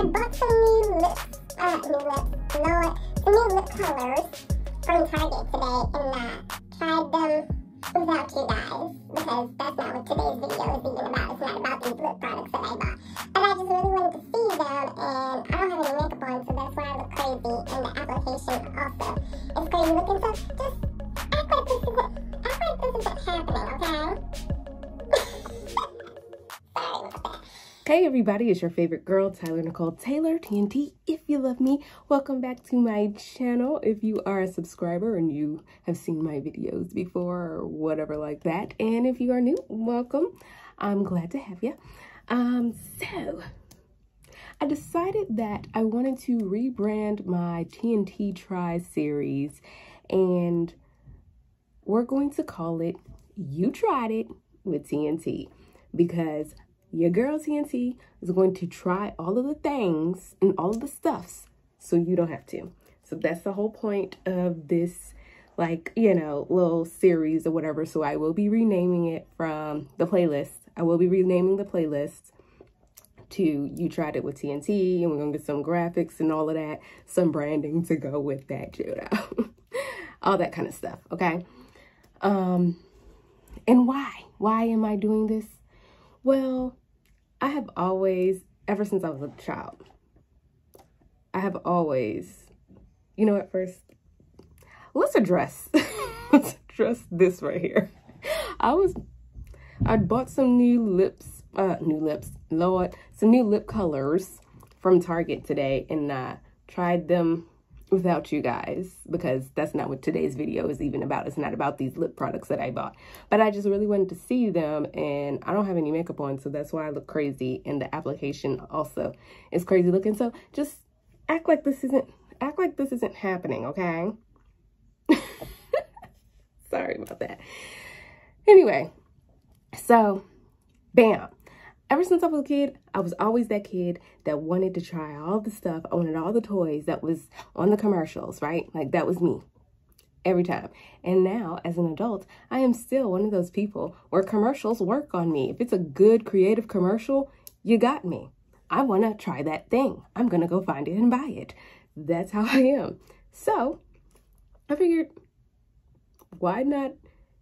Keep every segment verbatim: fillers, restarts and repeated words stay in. I bought some new lips, uh, new lips, Lord, some new lip colors from Target today, and I uh, tried them without you guys, because that's not what today's video is even about. It's not about these lip products that I bought. But I just really wanted to see them, and I don't have any makeup on, so that's why I look crazy, and the application also is crazy looking, so just act like this is what, act like this is what's happening, okay? Sorry about that. Hey everybody, it's your favorite girl, Tyler Nicole Taylor, T N T, if you love me. Welcome back to my channel. If you are a subscriber and you have seen my videos before or whatever like that, and if you are new, welcome. I'm glad to have you. Um, so, I decided that I wanted to rebrand my T N T Try series, and we're going to call it You Tried It with T N T, because your girl T N T is going to try all of the things and all of the stuffs so you don't have to. So that's the whole point of this, like, you know, little series or whatever. So I will be renaming it from the playlist. I will be renaming the playlist to You Tried It with T N T, and we're going to get some graphics and all of that, some branding to go with that, you know, all that kind of stuff. Okay. Um, and why? Why am I doing this? Well, I have always, ever since I was a child, I have always, you know, at first, let's address, let's address this right here. I was, I bought some new lips, uh, new lips, Lord, some new lip colors from Target today, and I uh, tried them without you guys, because that's not what today's video is even about. It's not about these lip products that I bought, but I just really wanted to see them, and I don't have any makeup on, so that's why I look crazy, and the application also is crazy looking. So just act like this isn't, act like this isn't happening, okay? Sorry about that. Anyway, so bam. Ever since I was a kid, I was always that kid that wanted to try all the stuff. I wanted all the toys that was on the commercials, right? Like, that was me every time. And now, as an adult, I am still one of those people where commercials work on me. If it's a good creative commercial, you got me. I want to try that thing. I'm going to go find it and buy it. That's how I am. So I figured, why not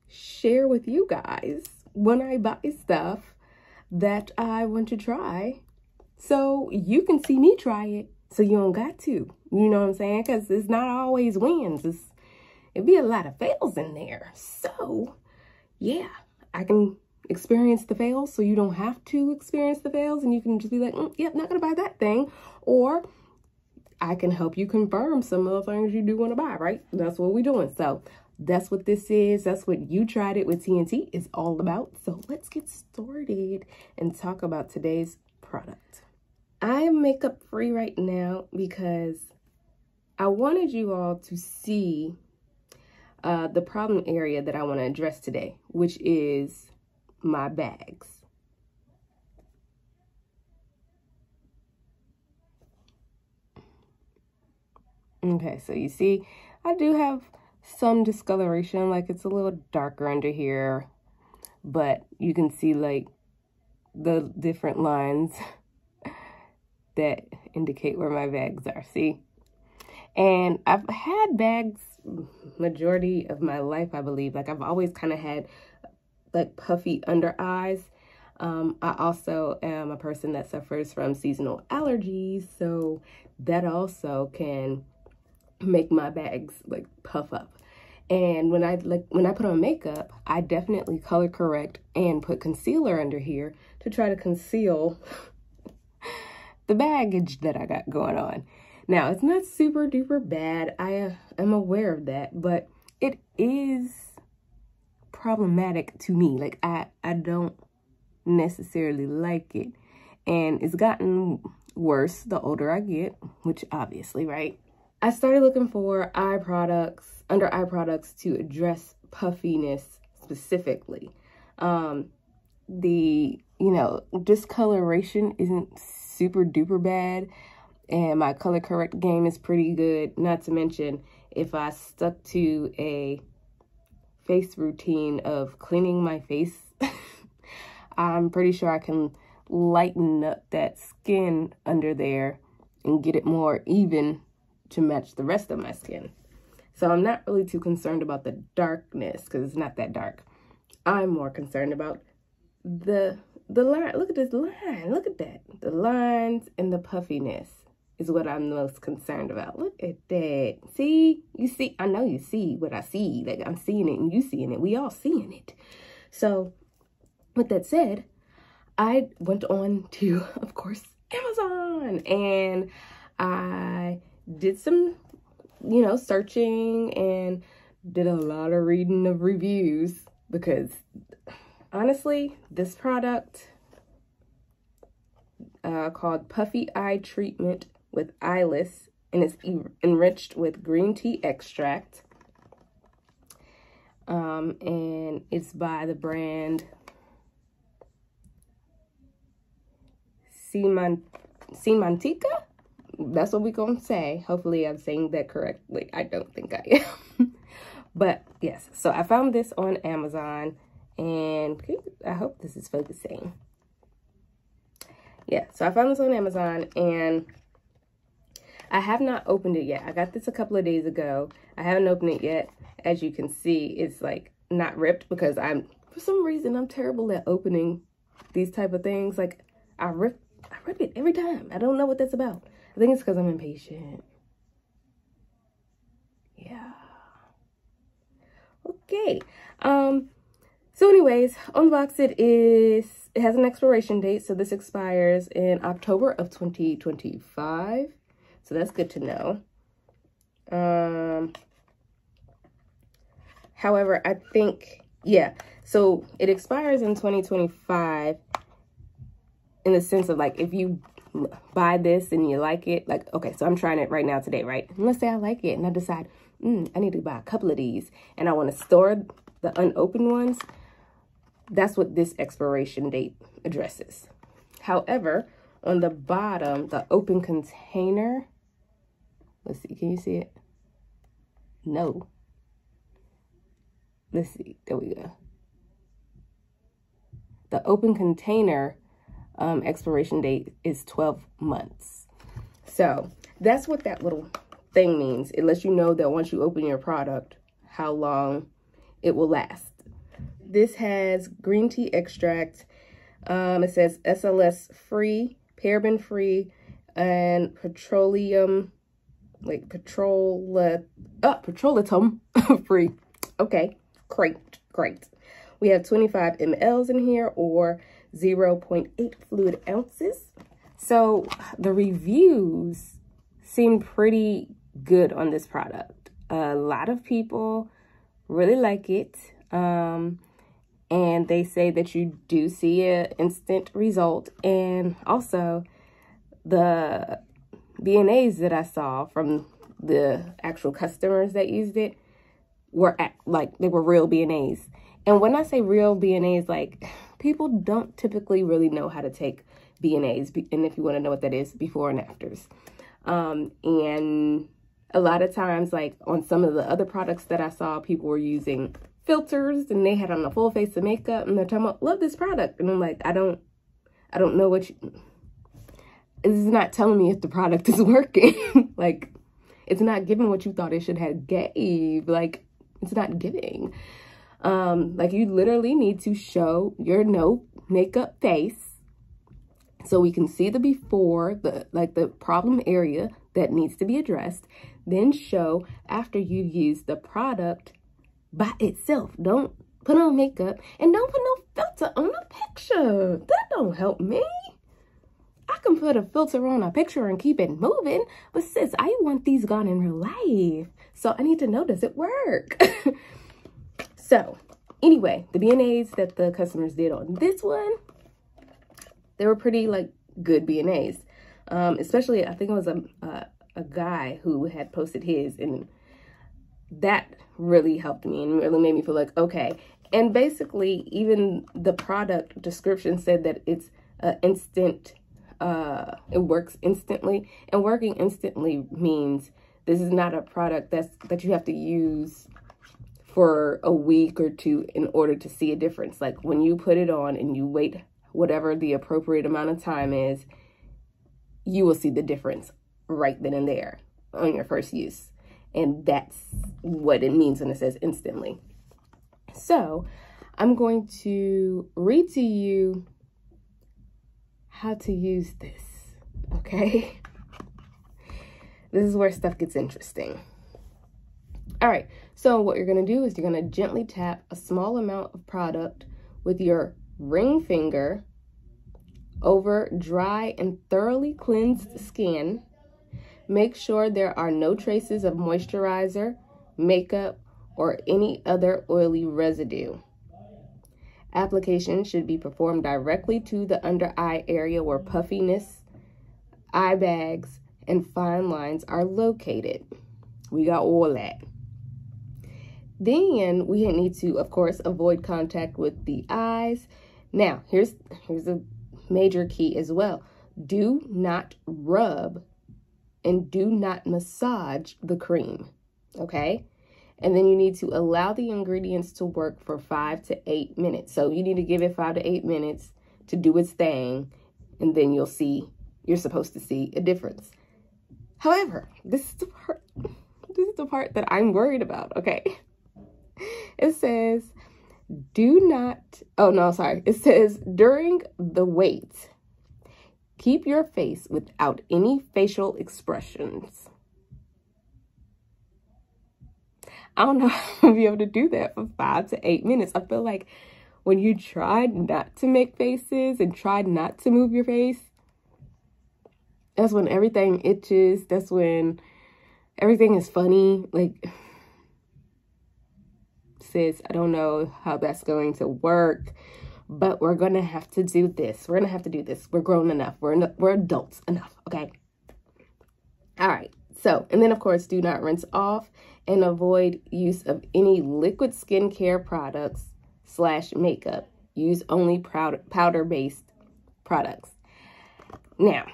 share with you guys when I buy stuff that I want to try, so you can see me try it, so you don't got to, you know what I'm saying? Because it's not always wins, it's, it'd be a lot of fails in there. So yeah, I can experience the fails, so you don't have to experience the fails, and you can just be like, mm, yep, yeah, not gonna buy that thing. Or I can help you confirm some of the things you do want to buy, right? That's what we're doing. So that's what this is. That's what You Tried It with T N T is all about. So let's get started and talk about today's product. I am makeup free right now because I wanted you all to see uh, the problem area that I want to address today, which is my bags. Okay, so you see, I do have some discoloration, like it's a little darker under here, but you can see like the different lines that indicate where my bags are, see? And I've had bags majority of my life, I believe. Like, I've always kind of had like puffy under eyes. Um, I also am a person that suffers from seasonal allergies, so that also can make my bags like puff up. And when I like when I put on makeup, I definitely color correct and put concealer under here to try to conceal the baggage that I got going on. Now, it's not super duper bad, I am aware of that, but it is problematic to me. Like, I I don't necessarily like it, and it's gotten worse the older I get, which obviously, right? I started looking for eye products, under eye products to address puffiness specifically. Um, the, you know, discoloration isn't super duper bad, and my color correct game is pretty good. Not to mention, if I stuck to a face routine of cleaning my face, I'm pretty sure I can lighten up that skin under there and get it more even to match the rest of my skin. So I'm not really too concerned about the darkness because it's not that dark. I'm more concerned about the the line. Look at this line. Look at that. The lines and the puffiness is what I'm most concerned about. Look at that. See? You see? I know you see what I see. Like, I'm seeing it and you seeing it. We all seeing it. So with that said, I went on to, of course, Amazon. And I did some, you know, searching and did a lot of reading of reviews because honestly, this product uh, called Puffy Eye Treatment with Eyeliss, and it's enriched with green tea extract. Um, and it's by the brand Seaman Seamantika. That's what we're going to say. Hopefully I'm saying that correctly. I don't think I am. But yes, so I found this on Amazon and I hope this is focusing. Yeah, so I found this on Amazon and I have not opened it yet. I got this a couple of days ago. I haven't opened it yet. As you can see, it's like not ripped because I'm, for some reason, I'm terrible at opening these type of things. Like I rip, I rip it every time. I don't know what that's about. I think it's because I'm impatient. Yeah. Okay. Um, so anyways, on the box it is, it has an expiration date. So this expires in October of twenty twenty-five. So that's good to know. Um, however, I think, yeah. So it expires in twenty twenty-five in the sense of like, if you buy this and you like it, like, okay, so I'm trying it right now today, right? And let's say I like it and I decide, mm, I need to buy a couple of these and I want to store the unopened ones. That's what this expiration date addresses. However, on the bottom, the open container, let's see, can you see it? No. Let's see, there we go. The open container Um, expiration date is twelve months. So that's what that little thing means. It lets you know that once you open your product, how long it will last. This has green tea extract. Um, it says S L S free, paraben free, and petroleum, like petrol, uh, petrolatum free. Okay, great, great. We have twenty-five milliliters in here or zero point eight fluid ounces. So the reviews seem pretty good on this product. A lot of people really like it. Um, and they say that you do see an instant result. And also the B and A's that I saw from the actual customers that used it were at, like they were real B and A's. And when I say real B and A's, like people don't typically really know how to take B and A's. And if you want to know what that is, before and afters. Um, and a lot of times, like on some of the other products that I saw, people were using filters and they had on a full face of makeup and they're talking about, love this product. And I'm like, I don't, I don't know what you, this is not telling me if the product is working. Like it's not giving what you thought it should have gave. Like it's not giving. Um, like you literally need to show your no makeup face so we can see the before, the like the problem area that needs to be addressed, then show after you use the product by itself. Don't put on makeup and don't put no filter on a picture. That don't help me. I can put a filter on a picture and keep it moving, but sis, I want these gone in real life. So I need to know, does it work? So, anyway, the B and A's that the customers did on this one, they were pretty, like, good B and A's. Um, especially, I think it was a, uh, a guy who had posted his, and that really helped me and really made me feel like, okay. And basically, even the product description said that it's uh, instant, uh, it works instantly. And working instantly means this is not a product that's that you have to use for a week or two in order to see a difference. Like when you put it on and you wait whatever the appropriate amount of time is, you will see the difference right then and there on your first use. And that's what it means when it says instantly. So I'm going to read to you how to use this, okay? This is where stuff gets interesting. All right, so what you're gonna do is you're gonna gently tap a small amount of product with your ring finger over dry and thoroughly cleansed skin. Make sure there are no traces of moisturizer, makeup, or any other oily residue. Application should be performed directly to the under eye area where puffiness, eye bags, and fine lines are located. We got all that. Then we need to, of course, avoid contact with the eyes. Now, here's, here's a major key as well. Do not rub and do not massage the cream, okay? And then you need to allow the ingredients to work for five to eight minutes. So you need to give it five to eight minutes to do its thing, and then you'll see, you're supposed to see a difference. However, this is the part, this is the part that I'm worried about, okay? It says, do not, oh no, sorry. It says, during the wait, keep your face without any facial expressions. I don't know if I'll be able to do that for five to eight minutes. I feel like when you try not to make faces and try not to move your face, that's when everything itches. That's when everything is funny. Like, sis, I don't know how that's going to work, but we're going to have to do this. We're going to have to do this. We're grown enough. We're, no, we're adults enough, okay? All right. So, and then of course, do not rinse off and avoid use of any liquid skincare products slash makeup. Use only powder-based products. Now,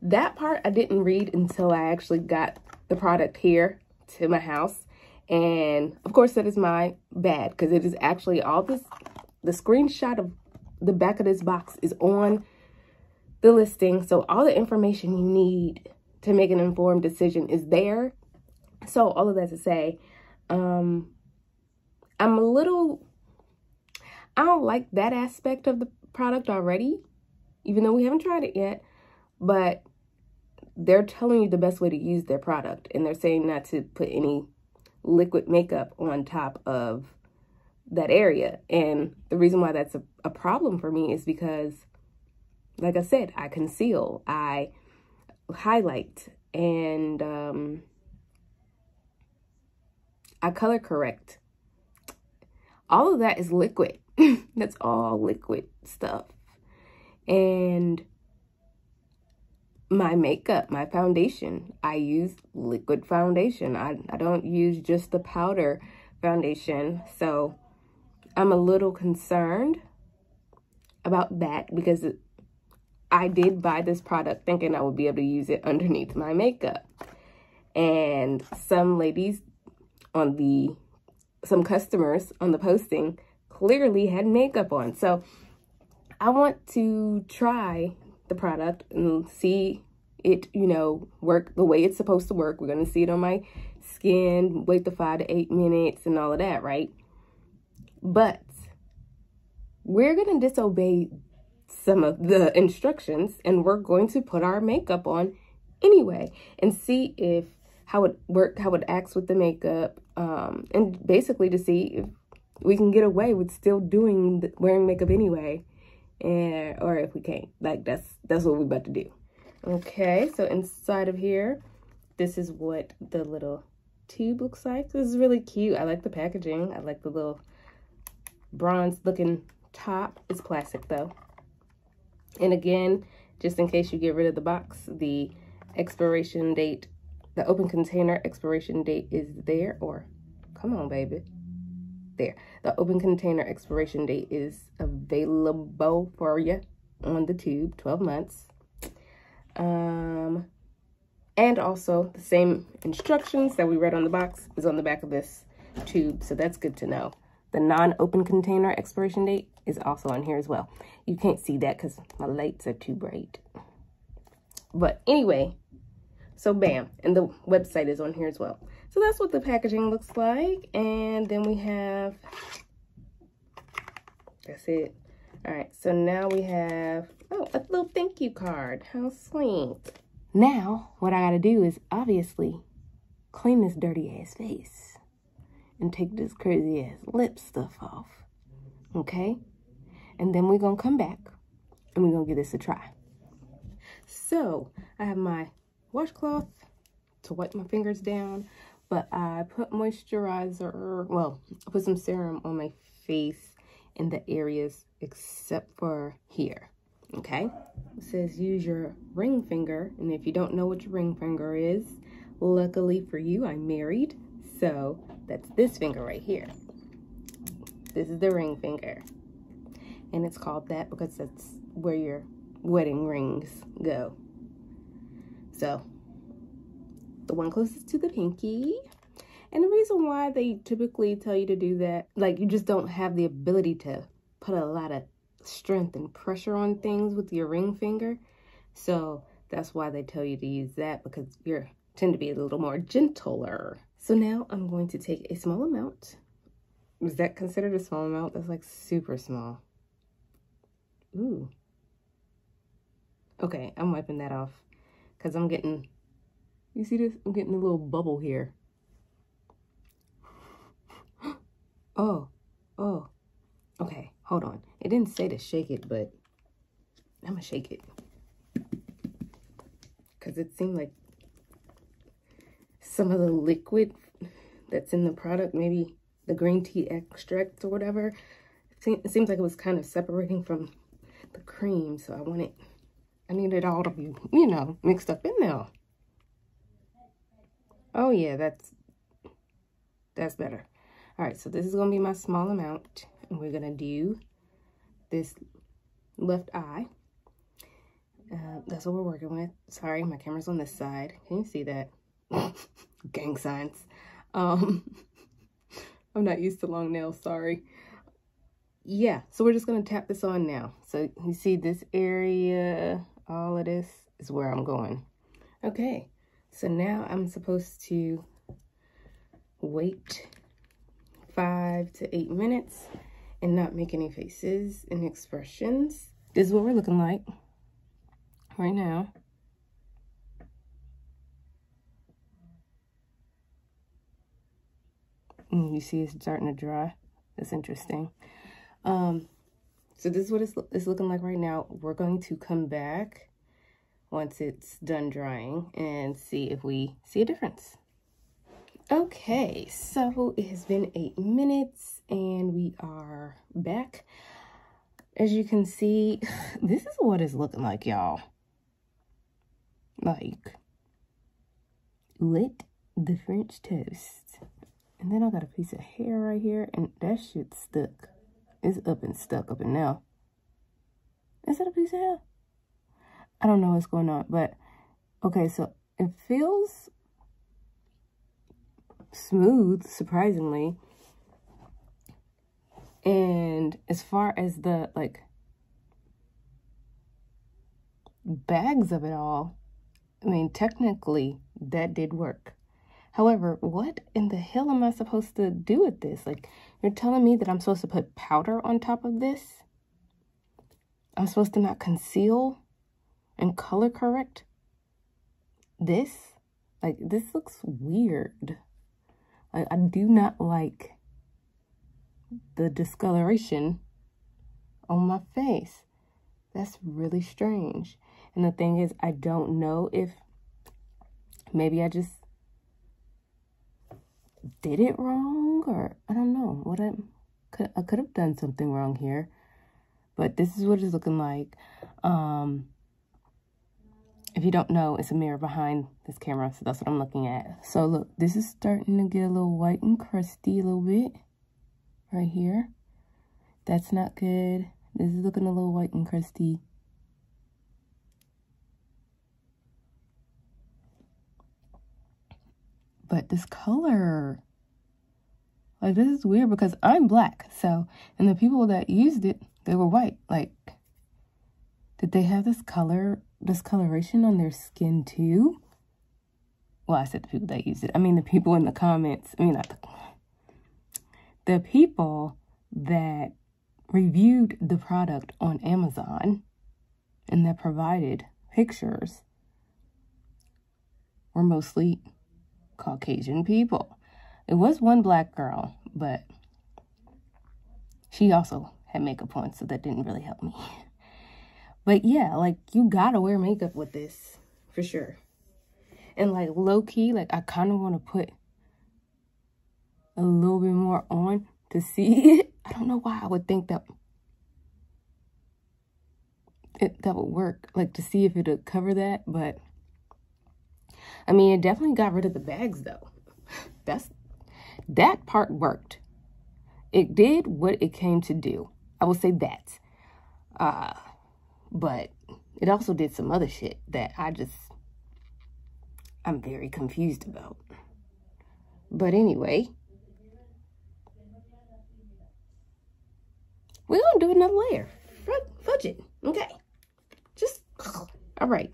that part I didn't read until I actually got the product here to my house. And of course, that is my bad, because it is actually all this, the screenshot of the back of this box is on the listing. So all the information you need to make an informed decision is there. So all of that to say, um, I'm a little, I don't like that aspect of the product already, even though we haven't tried it yet, but they're telling you the best way to use their product. And they're saying not to put any liquid makeup on top of that area. And the reason why that's a, a problem for me is because, like I said, I conceal, I highlight, and um, I color correct. All of that is liquid. That's all liquid stuff. And my makeup, my foundation, I use liquid foundation. I, I don't use just the powder foundation. So I'm a little concerned about that, because it, I did buy this product thinking I would be able to use it underneath my makeup. And some ladies on the, some customers on the posting clearly had makeup on. So I want to try the product and see it, you know, work the way it's supposed to work. We're going to see it on my skin, wait the five to eight minutes and all of that, right? But we're going to disobey some of the instructions, and we're going to put our makeup on anyway and see if how it work, how it acts with the makeup, um, and basically to see if we can get away with still doing wearing makeup anyway, and or if we can't. Like that's that's what we're about to do. Okay, so inside of here, this is what the little tube looks like. This is really cute. I like the packaging. I like the little bronze looking top. It's plastic though. And again, just in case you get rid of the box, the expiration date, the open container expiration date is there, or come on, baby, there. The open container expiration date is available for you on the tube, twelve months. Um, and also the same instructions that we read on the box is on the back of this tube, so that's good to know. The non-open container expiration date is also on here as well. You can't see that because my lights are too bright. But anyway, so bam, and the website is on here as well. So that's what the packaging looks like. And then we have, that's it. All right, so now we have, oh, a little thank you card. How sweet. Now, what I gotta do is obviously clean this dirty ass face and take this crazy ass lip stuff off, okay? And then we're gonna come back and we're gonna give this a try. So, I have my washcloth to wipe my fingers down, but I put moisturizer, well, I put some serum on my face in the areas except for here, okay? It says use your ring finger, and if you don't know what your ring finger is, luckily for you, I'm married, so that's this finger right here. This is the ring finger, and it's called that because that's where your wedding rings go. So, the one closest to the pinky. And the reason why they typically tell you to do that, like you just don't have the ability to put a lot of strength and pressure on things with your ring finger. So that's why they tell you to use that, because you tend to be a little more gentler. So now I'm going to take a small amount. Is that considered a small amount? That's like super small. Ooh. Okay, I'm wiping that off because I'm getting, you see this? I'm getting a little bubble here. Oh, oh, okay, hold on. It didn't say to shake it, but I'm gonna shake it. Cause it seemed like some of the liquid that's in the product, maybe the green tea extract or whatever, it seems like it was kind of separating from the cream. So I want it, I need it all to be, you know, mixed up in there. Oh yeah, that's, that's better. All right, so this is gonna be my small amount, and we're gonna do this left eye. Uh, that's what we're working with. Sorry, my camera's on this side. Can you see that? Gang signs. Um, I'm not used to long nails, sorry. Yeah, so we're just gonna tap this on now. So you see this area, all of this is where I'm going. Okay, so now I'm supposed to wait five to eight minutes and not make any faces and expressions. This is what we're looking like right now. And you see it's starting to dry. That's interesting. Um, so this is what it's, it's looking like right now. We're going to come back once it's done drying and see if we see a difference. Okay, so it has been eight minutes and we are back. As you can see, this is what it's looking like, y'all. Like, lit the French toast. And then I got a piece of hair right here, and that shit stuck. It's up and stuck up and now. Is that a piece of hair? I don't know what's going on, but okay, so it feels smooth, surprisingly. And as far as the like bags of it all, I mean, technically that did work. However, what in the hell am I supposed to do with this? Like, you're telling me that I'm supposed to put powder on top of this? I'm supposed to not conceal and color correct this? Like, this looks weird. I, I do not like the discoloration on my face. That's really strange. And the thing is, I don't know if maybe I just did it wrong, or I don't know what I could, I could have done something wrong here, but this is what it's looking like. Um, If you don't know, it's a mirror behind this camera, so that's what I'm looking at. So look, this is starting to get a little white and crusty a little bit right here. That's not good. This is looking a little white and crusty. But this color, like, this is weird because I'm black, so, and the people that used it, they were white, like, Did they have this color, discoloration on their skin too? Well, I said the people that used it. I mean, the people in the comments. I mean, not the, the people that reviewed the product on Amazon and that provided pictures were mostly Caucasian people. It was one black girl, but she also had makeup on, so that didn't really help me. But yeah, like, you gotta wear makeup with this, for sure. And like, low-key, like, I kind of want to put a little bit more on to see it. I don't know why I would think that it, that would work, like, to see if it would cover that, but I mean, it definitely got rid of the bags, though. That's, that part worked. It did what it came to do. I will say that. Uh, but it also did some other shit that I just, I'm very confused about. But anyway, we're gonna do another layer. Fudge it, okay? Just, all right.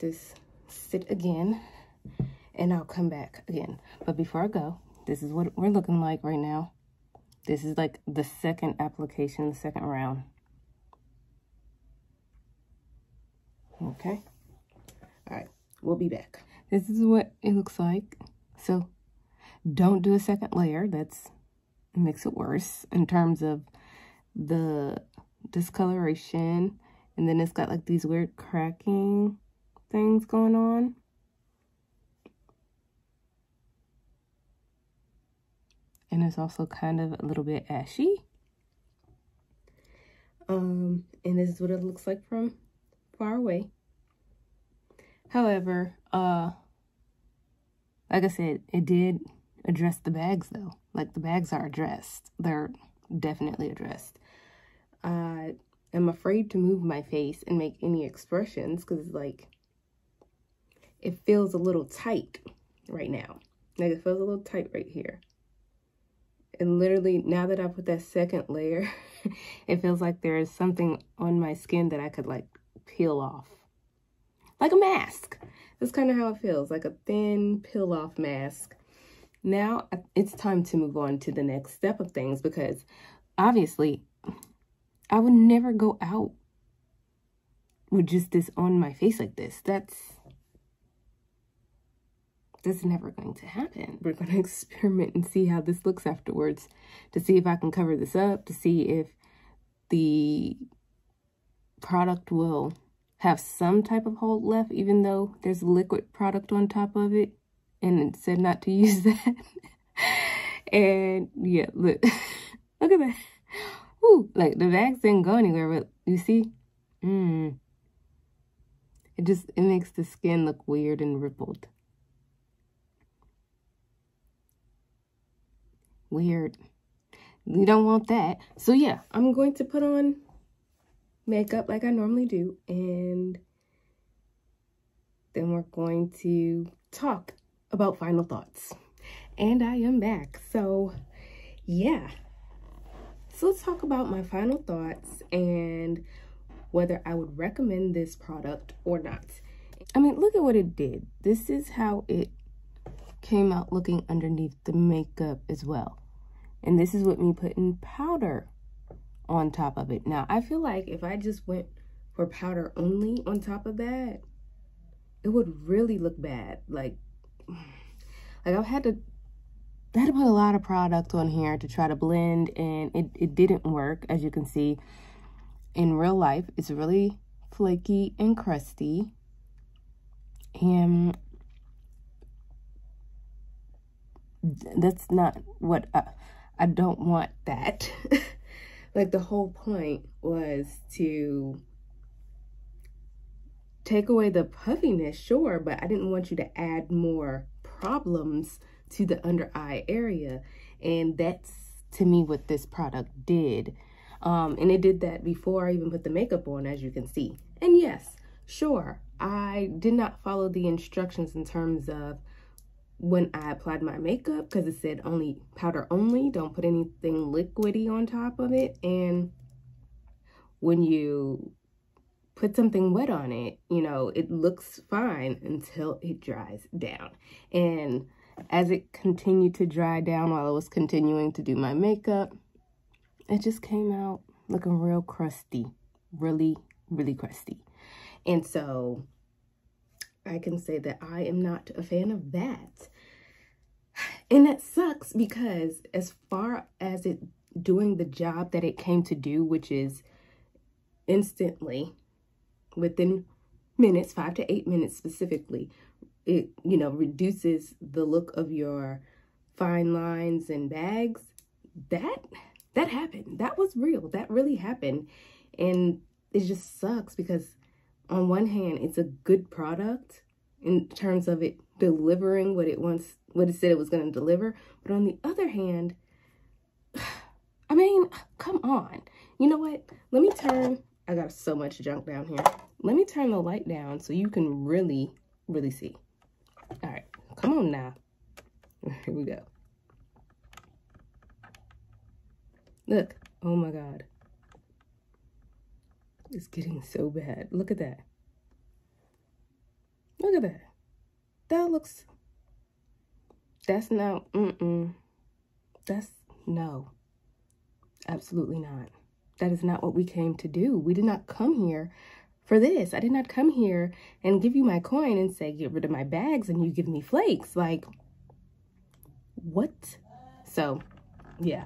This sit again, and I'll come back again. But before I go, this is what we're looking like right now. This is like the second application, the second round. Okay. All right, we'll be back. This is what it looks like. So don't do a second layer. That's makes it worse in terms of the discoloration. And then it's got like these weird cracking things going on. And it's also kind of a little bit ashy. Um, and this is what it looks like from far away. However, uh, like I said, it did address the bags though. Like the bags are addressed. They're definitely addressed. Uh, I'm afraid to move my face and make any expressions because like, it feels a little tight right now. Like it feels a little tight right here. And literally now that I put that second layer, it feels like there is something on my skin that I could like peel off. Like a mask. That's kind of how it feels. Like a thin peel off mask. Now it's time to move on to the next step of things because obviously I would never go out with just this on my face like this. That's That's never going to happen. We're going to experiment and see how this looks afterwards to see if I can cover this up, to see if the product will have some type of hold left, even though there's liquid product on top of it and it said not to use that. And yeah, look, look at that. Ooh, like the bags didn't go anywhere, but you see, mm, it just, it makes the skin look weird and rippled. Weird. You don't want that. So yeah, I'm going to put on makeup like I normally do, and then we're going to talk about final thoughts. And I am back. So yeah, so let's talk about my final thoughts and whether I would recommend this product or not. I mean, look at what it did. This is how it came out looking underneath the makeup as well. And this is with me putting powder on top of it. Now, I feel like if I just went for powder only on top of that, it would really look bad. Like, like I've had to, I had to put a lot of product on here to try to blend, and it, it didn't work, as you can see. In real life, it's really flaky and crusty. And that's not what I, I don't want that. Like the whole point was to take away the puffiness, sure, but I didn't want you to add more problems to the under eye area. And that's to me what this product did. Um, and it did that before I even put the makeup on, as you can see. And yes, sure, I did not follow the instructions in terms of when I applied my makeup, because it said only powder only, don't put anything liquidy on top of it. And when you put something wet on it, you know, it looks fine until it dries down. And as it continued to dry down while I was continuing to do my makeup, it just came out looking real crusty, really, really crusty. And so I can say that I am not a fan of that. And that sucks, because as far as it doing the job that it came to do, which is instantly, within minutes, five to eight minutes specifically, it, you know, reduces the look of your fine lines and bags. That, that happened. That was real. That really happened. And it just sucks, because on one hand, it's a good product in terms of it delivering what it wants, what it said it was going to deliver. But on the other hand, I mean, come on. You know what? Let me turn, I got so much junk down here. Let me turn the light down so you can really, really see. All right, come on now. Here we go. Look, oh my God. It's getting so bad. Look at that. Look at that. That looks, that's not, mm-mm. That's, no. Absolutely not. That is not what we came to do. We did not come here for this. I did not come here and give you my coin and say, get rid of my bags and you give me flakes. Like, what? So, yeah.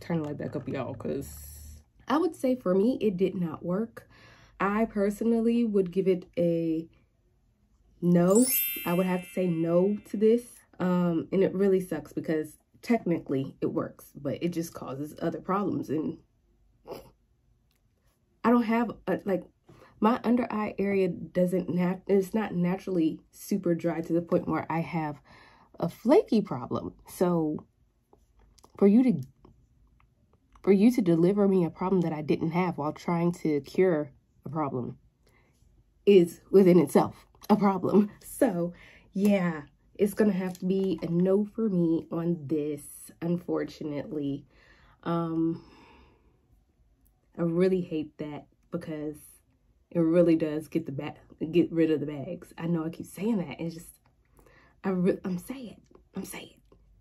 Turn the light back up, y'all, because I would say for me, it did not work. I personally would give it a no. I would have to say no to this. Um, and it really sucks, because technically it works, but it just causes other problems. And I don't have, a, like, my under eye area doesn't, nat it's not naturally super dry to the point where I have a flaky problem. So for you to For you to deliver me a problem that I didn't have while trying to cure a problem is within itself a problem. So yeah, it's gonna have to be a no for me on this, unfortunately. Um, I really hate that, because it really does get the ba- get rid of the bags. I know I keep saying that. It's just, I re- I'm saying, I'm saying.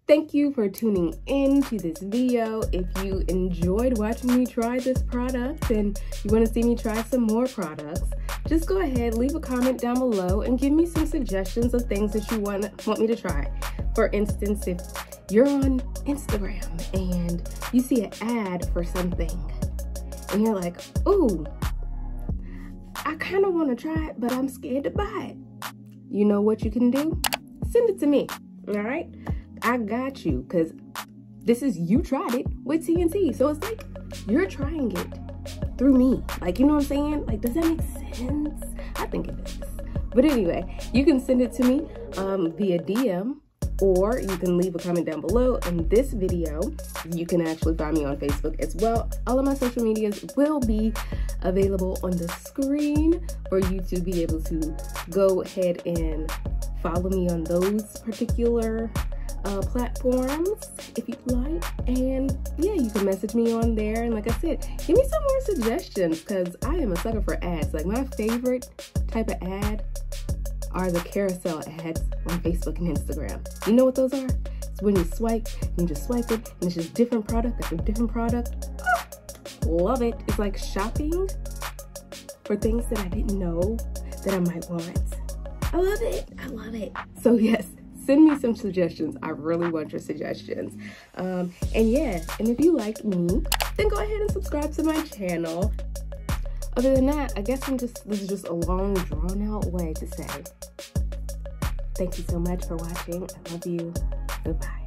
Thank you for tuning in to this video. If you enjoyed watching me try this product and you want to see me try some more products, just go ahead, leave a comment down below and give me some suggestions of things that you want, want me to try. For instance, if you're on Instagram and you see an ad for something and you're like, ooh, I kind of want to try it, but I'm scared to buy it. You know what you can do? Send it to me, all right? I got you, because this is You Tried It with T N T. So it's like you're trying it through me. Like, you know what I'm saying? Like, does that make sense? I think it does. But anyway, you can send it to me um, via D M, or you can leave a comment down below in this video. You can actually find me on Facebook as well. All of my social medias will be available on the screen for you to be able to go ahead and follow me on those particular Uh, platforms if you'd like. And yeah, you can message me on there, and like I said, give me some more suggestions, because I am a sucker for ads. Like, my favorite type of ad are the carousel ads on Facebook and Instagram. You know what those are? It's when you swipe and you just swipe it, and it's just different product after different product. Oh, love it. It's like shopping for things that I didn't know that I might want. I love it. I love it. So yes, send me some suggestions. I really want your suggestions. Um, and yeah, and if you liked me, then go ahead and subscribe to my channel. Other than that, I guess I'm just, this is just a long, drawn out way to say, thank you so much for watching. I love you. Goodbye.